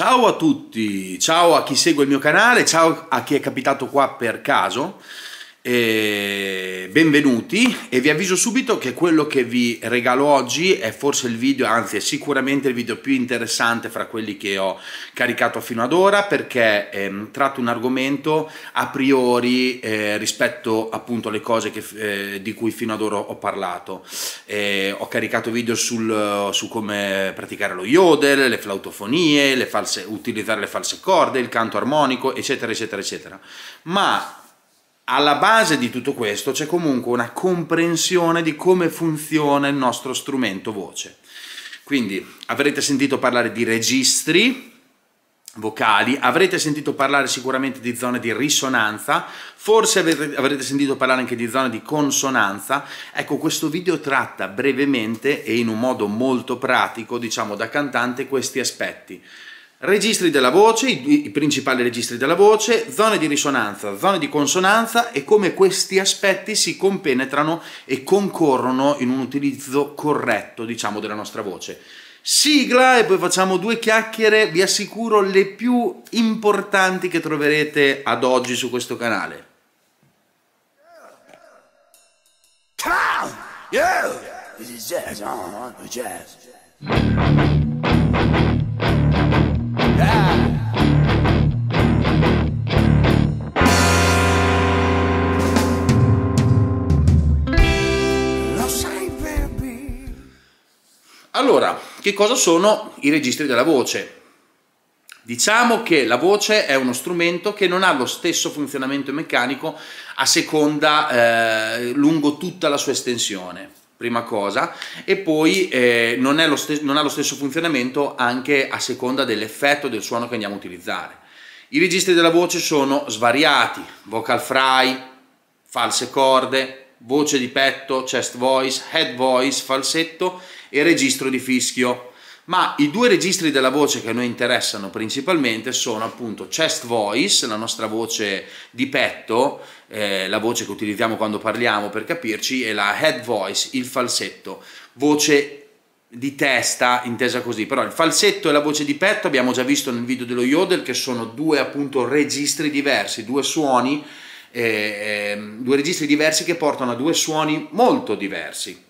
Ciao a tutti, ciao a chi segue il mio canale, ciao a chi è capitato qua per caso, benvenuti. E vi avviso subito che quello che vi regalo oggi è forse il video, anzi è sicuramente il video più interessante fra quelli che ho caricato fino ad ora, perché tratto un argomento a priori rispetto appunto alle cose che, di cui fino ad ora ho parlato. Ho caricato video su come praticare lo yodel, le flautofonie, utilizzare le false corde, il canto armonico, eccetera eccetera eccetera. Ma alla base di tutto questo c'è comunque una comprensione di come funziona il nostro strumento voce. Quindi avrete sentito parlare di registri vocali, avrete sentito parlare sicuramente di zone di risonanza, forse avrete sentito parlare anche di zone di consonanza. Ecco, questo video tratta brevemente e in un modo molto pratico, diciamo da cantante, questi aspetti. Registri della voce, i principali registri della voce, zone di risonanza, zone di consonanza e come questi aspetti si compenetrano e concorrono in un utilizzo corretto, diciamo, della nostra voce. Sigla e poi facciamo due chiacchiere, vi assicuro le più importanti che troverete ad oggi su questo canale. Allora, che cosa sono i registri della voce? Diciamo che la voce è uno strumento che non ha lo stesso funzionamento meccanico a seconda, lungo tutta la sua estensione. Prima cosa, e poi non ha lo stesso funzionamento anche a seconda dell'effetto del suono che andiamo a utilizzare. I registri della voce sono svariati: vocal fry, false corde, voce di petto, chest voice, head voice, falsetto e registro di fischio. Ma i due registri della voce che a noi interessano principalmente sono appunto chest voice, la nostra voce di petto, la voce che utilizziamo quando parliamo per capirci, e la head voice, il falsetto, voce di testa intesa così. Però il falsetto e la voce di petto abbiamo già visto nel video dello yodel che sono due appunto registri diversi, due suoni, due registri diversi che portano a due suoni molto diversi.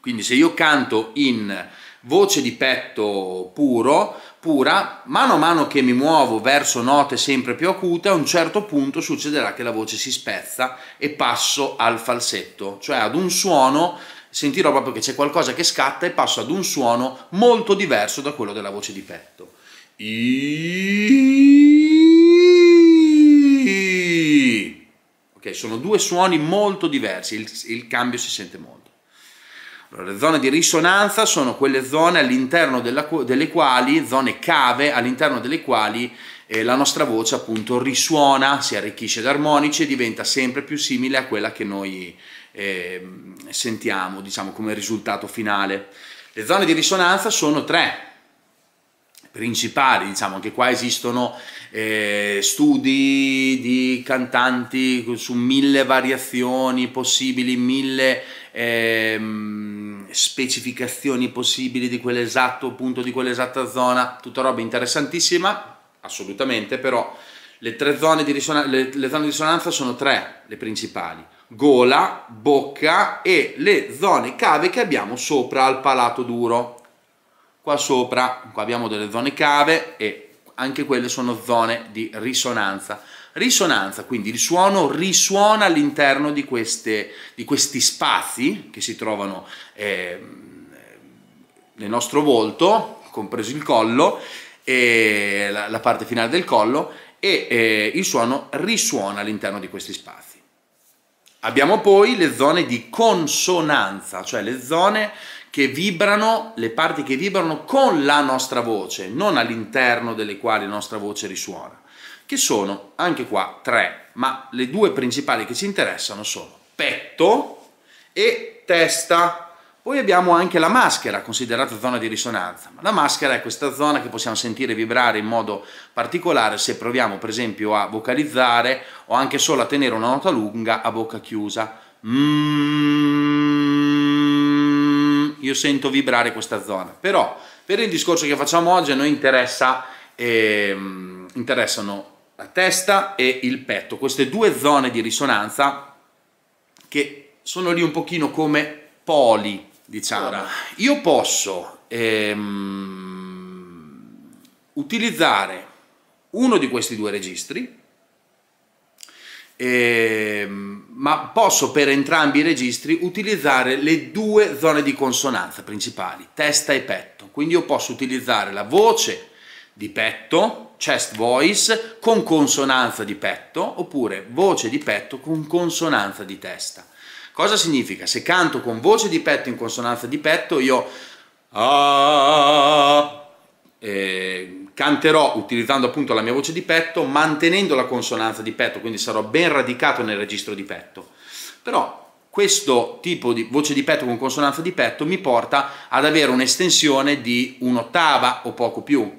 Quindi se io canto in voce di petto pura, mano a mano che mi muovo verso note sempre più acute, a un certo punto succederà che la voce si spezza e passo al falsetto, cioè ad un suono, sentirò proprio che c'è qualcosa che scatta e passo ad un suono molto diverso da quello della voce di petto. Ok, sono due suoni molto diversi, il cambio si sente molto. Le zone di risonanza sono quelle zone all'interno delle quali, zone cave all'interno delle quali la nostra voce appunto risuona, si arricchisce da armonici e diventa sempre più simile a quella che noi sentiamo, diciamo, come risultato finale. Le zone di risonanza sono tre principali, diciamo, anche qua esistono studi di cantanti su 1000 variazioni possibili, 1000 specificazioni possibili di quell'esatto punto, di quell'esatta zona, tutta roba interessantissima, assolutamente. Però le tre zone di risonanza sono tre, le principali: gola, bocca e le zone cave che abbiamo sopra al palato duro. Qua sopra, qua abbiamo delle zone cave e anche quelle sono zone di risonanza. Risonanza, quindi il suono risuona all'interno di questi spazi che si trovano nel nostro volto, compreso il collo e la parte finale del collo, e il suono risuona all'interno di questi spazi. Abbiamo poi le zone di consonanza, cioè le zone che vibrano, le parti che vibrano con la nostra voce, non all'interno delle quali la nostra voce risuona, che sono anche qua tre, ma le due principali che ci interessano sono petto e testa. Poi abbiamo anche la maschera, considerata zona di risonanza. La maschera è questa zona che possiamo sentire vibrare in modo particolare se proviamo per esempio a vocalizzare o anche solo a tenere una nota lunga a bocca chiusa. Io sento vibrare questa zona, però per il discorso che facciamo oggi a noi interessa interessano la testa e il petto, queste due zone di risonanza che sono lì un pochino come poli, diciamo. Allora, io posso utilizzare uno di questi due registri, ma posso per entrambi i registri utilizzare le due zone di consonanza principali, testa e petto. Quindi io posso utilizzare la voce di petto, chest voice, con consonanza di petto, oppure voce di petto con consonanza di testa. Cosa significa? Se canto con voce di petto in consonanza di petto, io canterò utilizzando appunto la mia voce di petto, mantenendo la consonanza di petto, quindi sarò ben radicato nel registro di petto. Però questo tipo di voce di petto con consonanza di petto mi porta ad avere un'estensione di un'ottava o poco più.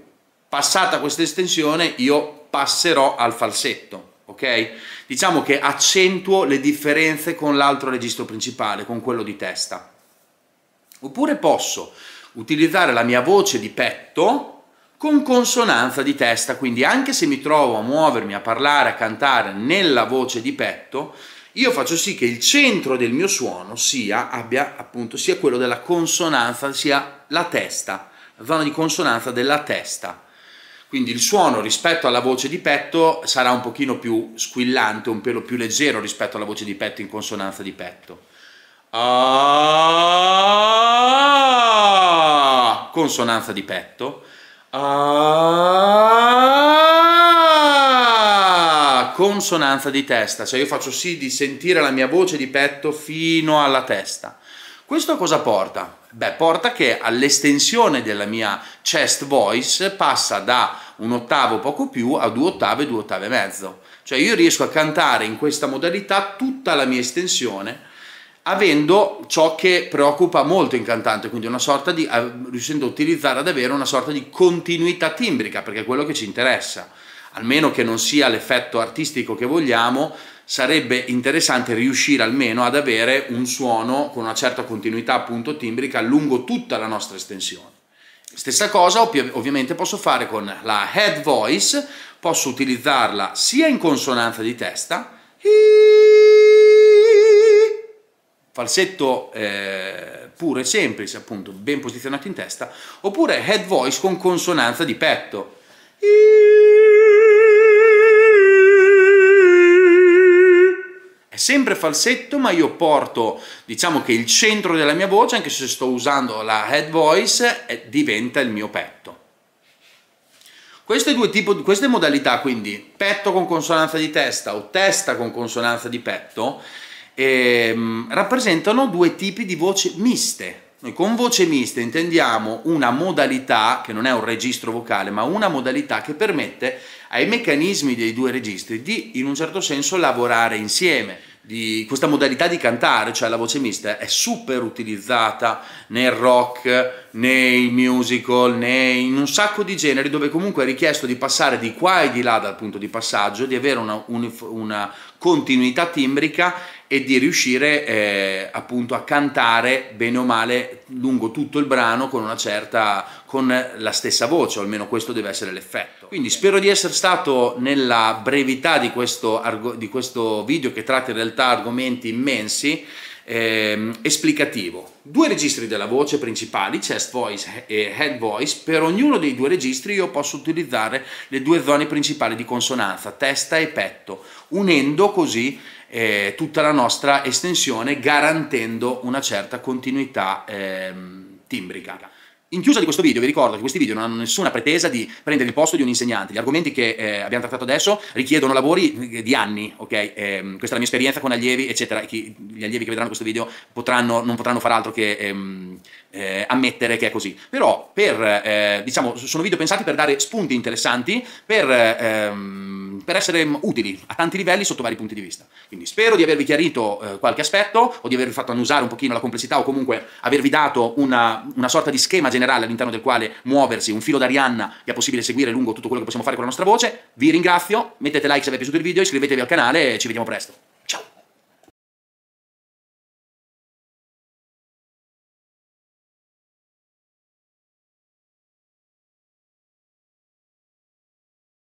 Passata questa estensione io passerò al falsetto, ok? Diciamo che accentuo le differenze con l'altro registro principale, con quello di testa. Oppure posso utilizzare la mia voce di petto con consonanza di testa, quindi anche se mi trovo a muovermi, a parlare, a cantare nella voce di petto, io faccio sì che il centro del mio suono sia quello della consonanza, sia la testa, la zona di consonanza della testa. Quindi il suono rispetto alla voce di petto sarà un pochino più squillante, un pelo più leggero rispetto alla voce di petto in consonanza di petto. Consonanza di petto. Consonanza di testa, cioè io faccio sì di sentire la mia voce di petto fino alla testa. Questo cosa porta? Beh, porta che all'estensione della mia chest voice passa da un ottavo poco più a due ottave e mezzo. Cioè io riesco a cantare in questa modalità tutta la mia estensione, avendo ciò che preoccupa molto il cantante, quindi una sorta di, riuscendo a utilizzare, ad avere una sorta di continuità timbrica, perché è quello che ci interessa. Almeno che non sia l'effetto artistico che vogliamo, sarebbe interessante riuscire almeno ad avere un suono con una certa continuità appunto timbrica lungo tutta la nostra estensione. Stessa cosa ovviamente posso fare con la head voice, posso utilizzarla sia in consonanza di testa, falsetto puro e semplice, appunto ben posizionato in testa, oppure head voice con consonanza di petto. È sempre falsetto, ma io porto, diciamo che il centro della mia voce, anche se sto usando la head voice, diventa il mio petto. Queste modalità, quindi petto con consonanza di testa o testa con consonanza di petto, rappresentano due tipi di voce miste. Noi con voce miste intendiamo una modalità che non è un registro vocale, ma una modalità che permette ai meccanismi dei due registri di, in un certo senso, lavorare insieme. Questa modalità di cantare, cioè la voce mista, è super utilizzata nel rock, nei musical, in un sacco di generi dove comunque è richiesto di passare di qua e di là dal punto di passaggio, di avere una continuità timbrica e di riuscire appunto a cantare bene o male lungo tutto il brano con la stessa voce, o almeno questo deve essere l'effetto. Quindi spero di essere stato, nella brevità di questo video che tratta in realtà argomenti immensi, esplicativo. Due registri della voce principali, chest voice e head voice. Per ognuno dei due registri io posso utilizzare le due zone principali di consonanza, testa e petto, unendo così tutta la nostra estensione, garantendo una certa continuità timbrica. In chiusura di questo video vi ricordo che questi video non hanno nessuna pretesa di prendere il posto di un insegnante. Gli argomenti che abbiamo trattato adesso richiedono lavori di anni, ok? Questa è la mia esperienza con allievi, eccetera. Gli allievi che vedranno questo video non potranno far altro che ammettere che è così. Però diciamo, sono video pensati per dare spunti interessanti, per essere utili a tanti livelli sotto vari punti di vista. Quindi spero di avervi chiarito qualche aspetto, o di avervi fatto annusare un pochino la complessità, o comunque avervi dato una sorta di schema generale all'interno del quale muoversi, un filo d'Arianna che è possibile seguire lungo tutto quello che possiamo fare con la nostra voce. Vi ringrazio, mettete like se vi è piaciuto il video, iscrivetevi al canale e ci vediamo presto.